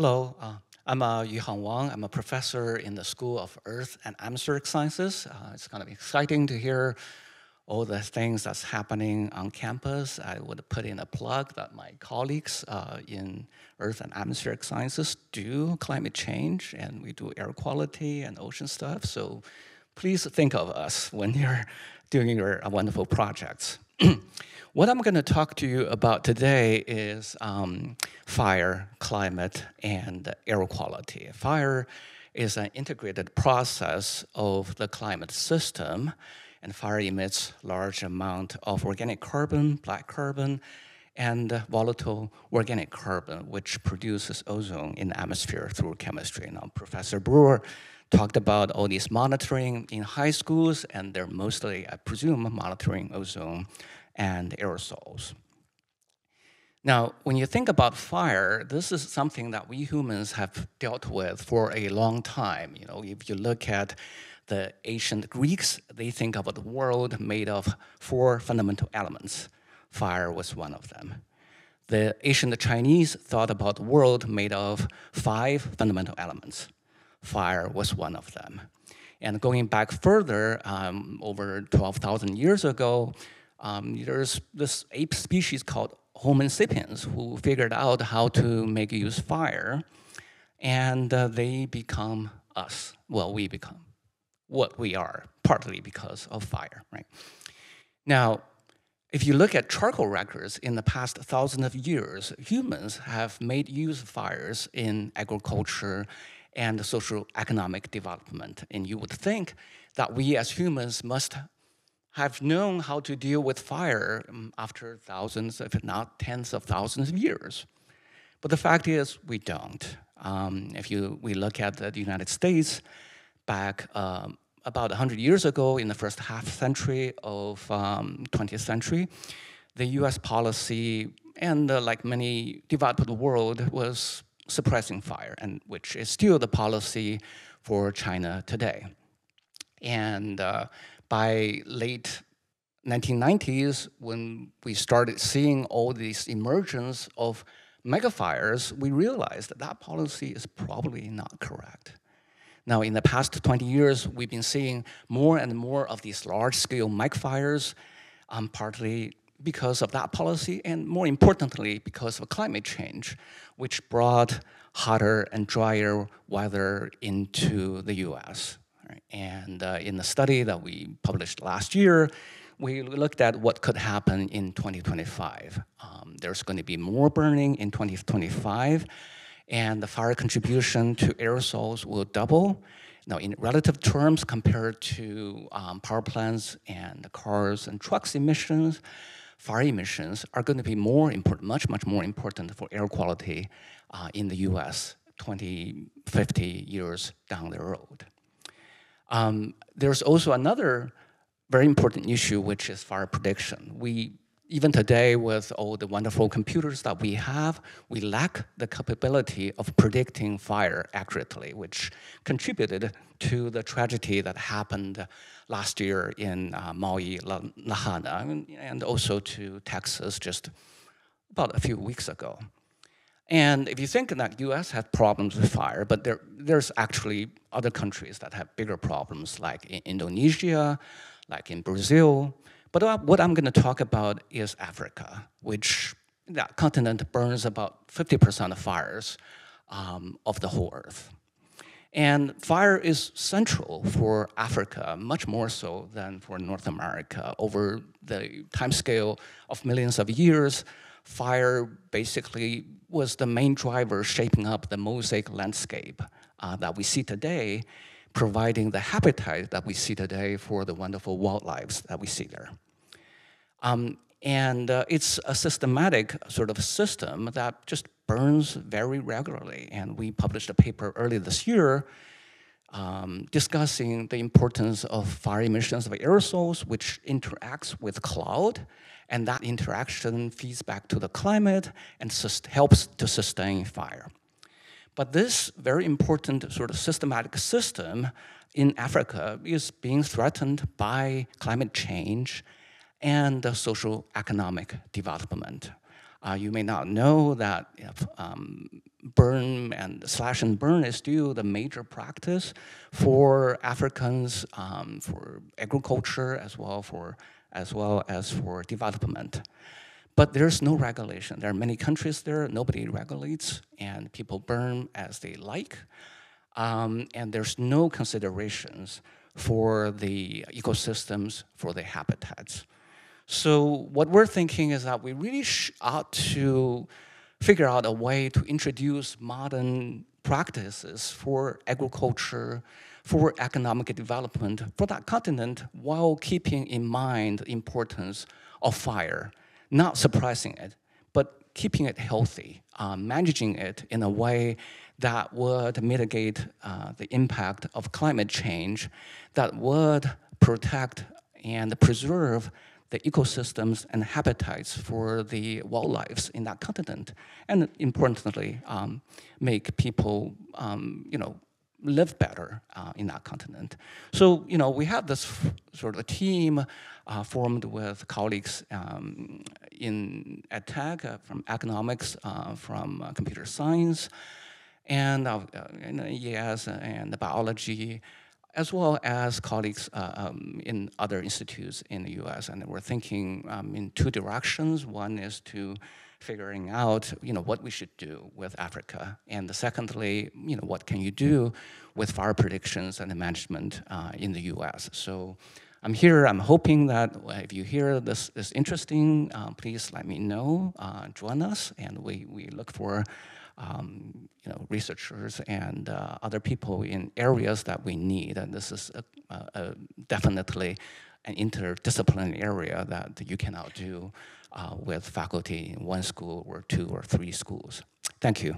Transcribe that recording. Hello, I'm Yuhang Wang. I'm a professor in the School of Earth and Atmospheric Sciences. It's kind of exciting to hear all the things that's happening on campus. I would put in a plug that my colleagues in Earth and Atmospheric Sciences do climate change, and we do air quality and ocean stuff. So please think of us when you're doing your wonderful projects. What I'm going to talk to you about today is fire, climate, and air quality. Fire is an integrated process of the climate system, and fire emits large amount of organic carbon, black carbon, and volatile organic carbon, which produces ozone in the atmosphere through chemistry. Now, Professor Brewer talked about all these monitoring in high schools, and they're mostly, I presume, monitoring ozone and aerosols. Now, when you think about fire, this is something that we humans have dealt with for a long time. You know, if you look at the ancient Greeks, they think of the world made of four fundamental elements. Fire was one of them. The ancient Chinese thought about the world made of five fundamental elements. Fire was one of them. And going back further, over 12,000 years ago, there's this ape species called Homo sapiens who figured out how to make use of fire, and they become us. Well, we become what we are, partly because of fire, right? Now, if you look at charcoal records in the past thousands of years, humans have made use of fires in agriculture and social economic development. And you would think that we as humans must have known how to deal with fire after thousands, if not tens of thousands of years. But the fact is, we don't. If we look at the United States, back about 100 years ago, in the first half century of 20th century, the US policy, and like many developed world, was suppressing fire, and which is still the policy for China today. And by late 1990s, when we started seeing all these emergence of megafires, we realized that that policy is probably not correct. Now, in the past 20 years, we've been seeing more and more of these large-scale megafires, partly because of that policy, and more importantly, because of climate change, which brought hotter and drier weather into the US. And in the study that we published last year, we looked at what could happen in 2025. There's going to be more burning in 2025, and the fire contribution to aerosols will double. Now, in relative terms, compared to power plants and cars and trucks emissions, fire emissions are going to be more important, much, much more important for air quality in the US 20, 50 years down the road. There's also another very important issue, which is fire prediction. Even today, with all the wonderful computers that we have, we lack the capability of predicting fire accurately, which contributed to the tragedy that happened last year in Maui, La Habana, and also to Texas just about a few weeks ago. And if you think that US had problems with fire, but there's actually other countries that have bigger problems, like in Indonesia, like in Brazil. But what I'm going to talk about is Africa, which that continent burns about 50% of fires of the whole Earth. And fire is central for Africa, much more so than for North America. Over the time scale of millions of years, fire basically was the main driver shaping up the mosaic landscape that we see today, providing the habitat that we see today for the wonderful wildlife that we see there. It's a systematic sort of system that just burns very regularly. And we published a paper earlier this year discussing the importance of fire emissions of aerosols, which interacts with cloud, and that interaction feeds back to the climate and helps to sustain fire. But this very important sort of systematic system in Africa is being threatened by climate change and social economic development. You may not know that if, burn and slash and burn is still the major practice for Africans, for agriculture as well as for development. But there's no regulation. There are many countries there, nobody regulates, and people burn as they like. And there's no considerations for the ecosystems, for the habitats. So what we're thinking is that we really ought to figure out a way to introduce modern practices for agriculture, for economic development for that continent, while keeping in mind the importance of fire, not suppressing it, but keeping it healthy, managing it in a way that would mitigate the impact of climate change, that would protect and preserve the ecosystems and habitats for the wildlife in that continent, and importantly, make people, live better in that continent. So, we have this sort of team formed with colleagues in EdTech, from economics, from computer science, and ES and biology, as well as colleagues in other institutes in the US. And we're thinking in two directions. One is to figuring out, what we should do with Africa. And secondly, what can you do with fire predictions and the management in the US? So I'm here, I'm hoping that if you hear this is interesting, please let me know, join us, and we look for researchers and other people in areas that we need. And this is definitely an interdisciplinary area that you cannot do with faculty in one school or two or three schools. Thank you.